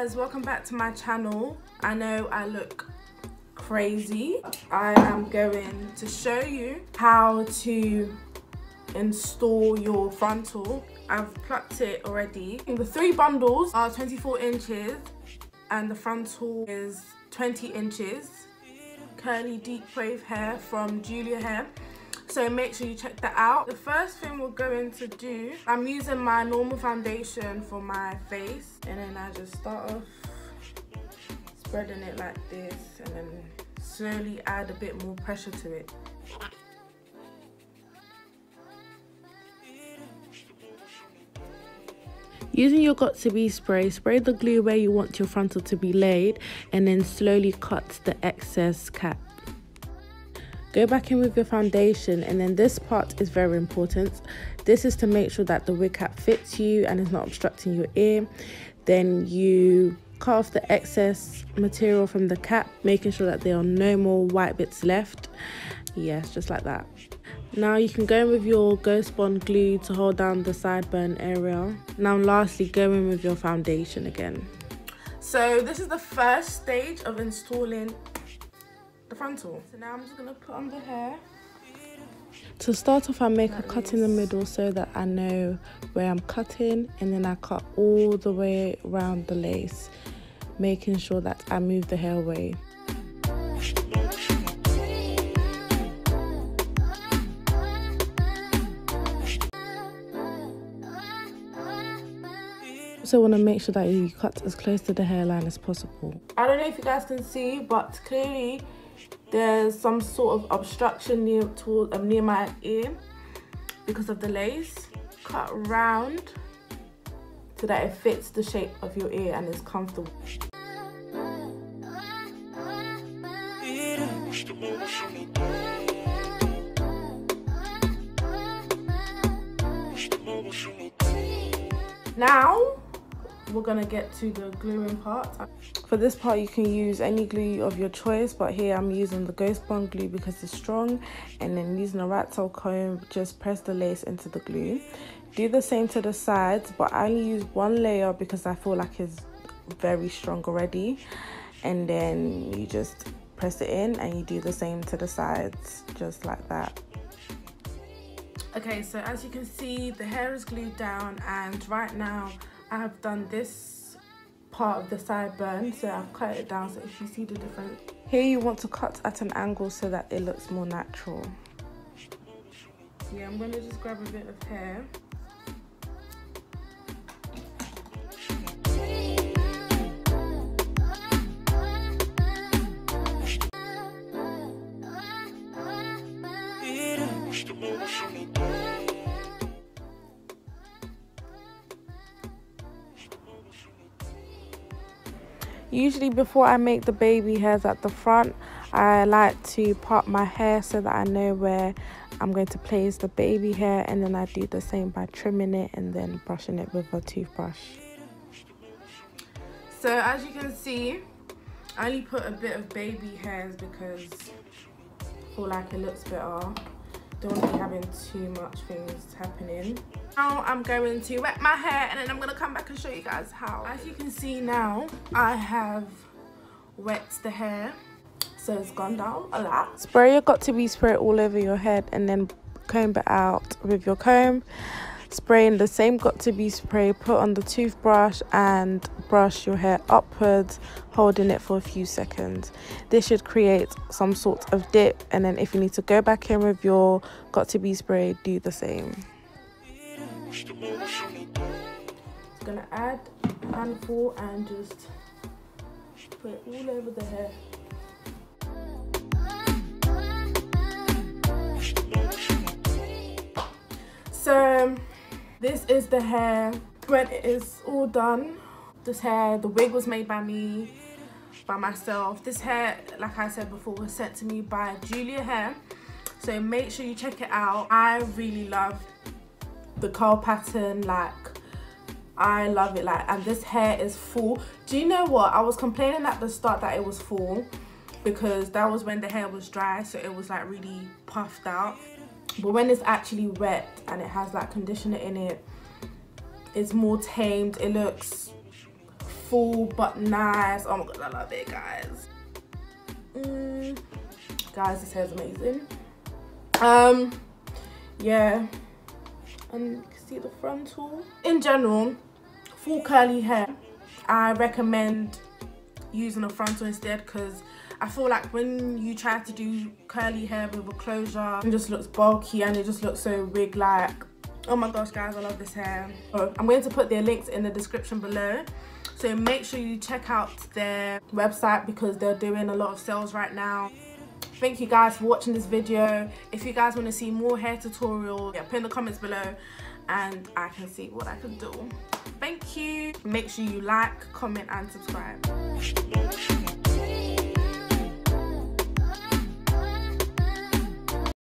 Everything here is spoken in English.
guys, welcome back to my channel. I know I look crazy. I am going to show you how to install your frontal. I've plucked it already. The three bundles are 24 inches and the frontal is 20 inches. Curly deep wave hair from Julia Hair. So make sure you check that out. The first thing we're going to do, I'm using my normal foundation for my face, and then I just start off spreading it like this and then slowly add a bit more pressure to it. Using your Got2B spray, spray the glue where you want your frontal to be laid and then slowly cut the excess cap. Go back in with your foundation, and then this part is very important. This is to make sure that the wig cap fits you and is not obstructing your ear. Then you cut off the excess material from the cap, making sure that there are no more white bits left. Yes, just like that. Now you can go in with your Ghostbond glue to hold down the sideburn area. Now lastly, go in with your foundation again. So this is the first stage of installing the frontal. So now I'm just going to put on the hair. To start off, I make a cut in the middle so that I know where I'm cutting, and then I cut all the way around the lace, making sure that I move the hair away. Also want to make sure that you cut as close to the hairline as possible. I don't know if you guys can see, but clearly there's some sort of obstruction near my ear because of the lace. Cut round so that it fits the shape of your ear and is comfortable. Now we're gonna get to the gluing part. For this part, you can use any glue of your choice, but here I'm using the Ghostbond glue because it's strong, and then using a rat tail comb, just press the lace into the glue. Do the same to the sides, but I only use one layer because I feel like it's very strong already, and then you just press it in and you do the same to the sides, just like that. Okay, so as you can see, the hair is glued down, and right now I have done this part of the sideburn, so I've cut it down, so if you see the difference. Here you want to cut at an angle so that it looks more natural. Yeah, I'm going to just grab a bit of hair. Usually before I make the baby hairs at the front, I like to part my hair so that I know where I'm going to place the baby hair, and then I do the same by trimming it and then brushing it with a toothbrush. So as you can see, I only put a bit of baby hairs because I feel like it looks better. Don't want to be having too much things happening. Now I'm going to wet my hair, and then I'm going to come back and show you guys how. As you can see now, I have wet the hair, so it's gone down a lot. Spray your Got2B spray all over your head and then comb it out with your comb. Spray in the same Got2B spray, put on the toothbrush and brush your hair upwards, holding it for a few seconds. This should create some sort of dip, and then if you need to go back in with your Got2B spray, do the same. Just gonna add a handful and just put it all over the hair. So this is the hair when it is all done. This hair, the wig was made by me, by myself. This hair, like I said before, was sent to me by Julia Hair, so make sure you check it out. I really love the curl pattern, like I love it, like, and this hair is full. Do you know what? I was complaining at the start that it was full because that was when the hair was dry, so it was like really puffed out. But when it's actually wet and it has like conditioner in it, it's more tamed. It looks full but nice. Oh my god, I love it, guys. Guys, this hair is amazing. Yeah, and you can see the frontal. In general, full curly hair, I recommend using a frontal instead, because I feel like when you try to do curly hair with a closure, it just looks bulky and it just looks so wig like. Oh my gosh, guys, I love this hair. So I'm going to put their links in the description below, so make sure you check out their website because they're doing a lot of sales right now. Thank you guys for watching this video. If you guys want to see more hair tutorials, yeah, put in the comments below and I can see what I can do. Thank you. Make sure you like, comment and subscribe.